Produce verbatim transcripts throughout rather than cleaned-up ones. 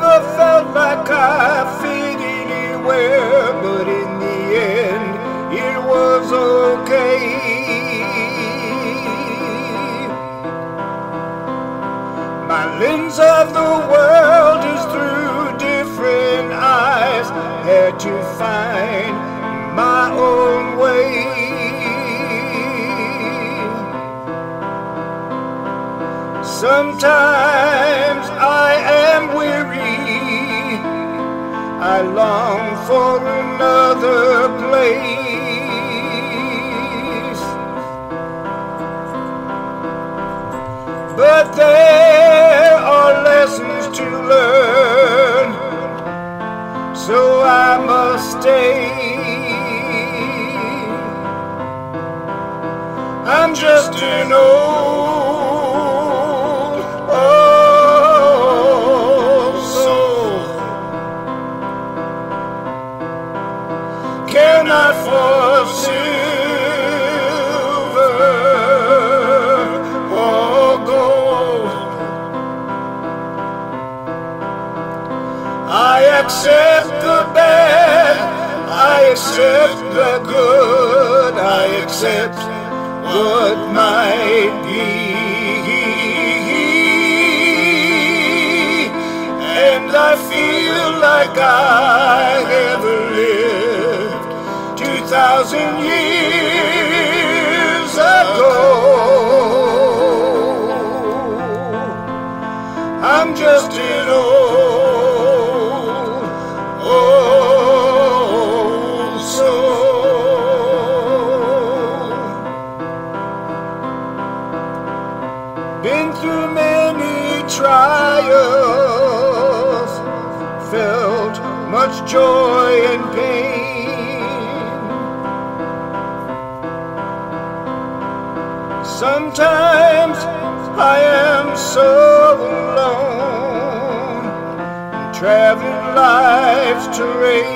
never felt like I fit anywhere, but in the end, it was okay. My lens of the world is through different eyes, had to find my own way. Sometimes I am weary, I long for another place, but there are lessons to learn, so I must stay. I'm just an old not for silver or gold. I accept the bad, I accept the good, I accept what might be, and I feel like I have lived thousand years ago. I'm just an old, old soul. Been through many trials, felt much joy and pain. Sometimes I am so alone, traveling life's terrain,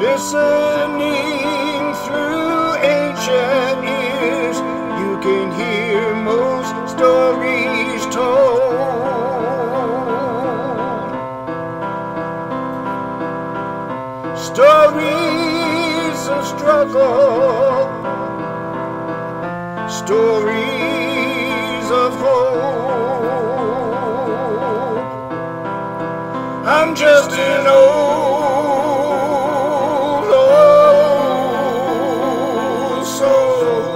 listening through ancient ears, you can hear most stories told, stories of struggle, stories of hope. I'm just an old, old soul.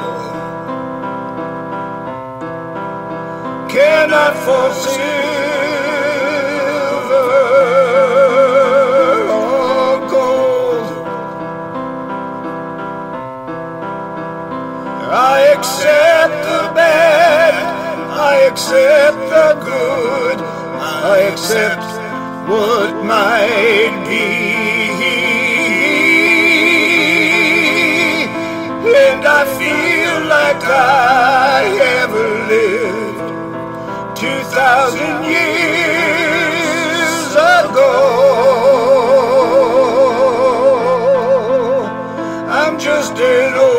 Cannot foresee. I accept the bad, I accept the good, I accept what might be, and I feel like I ever lived two thousand years ago. I'm just an old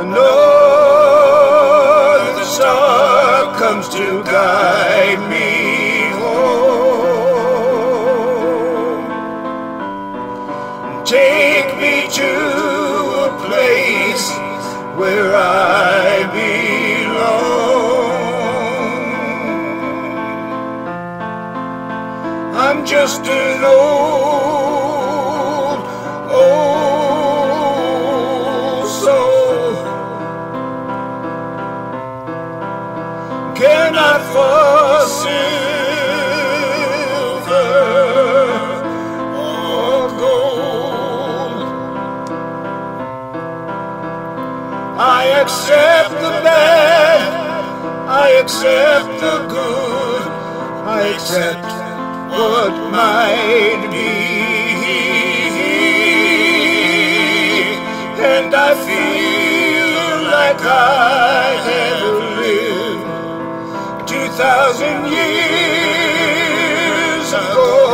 Another star comes to guide me home. Take me to a place where I belong. I'm just an old, old soul. Cannot for silver or gold. I accept the bad, I accept the good, I accept what might be, and I feel like I have lived thousand years Go.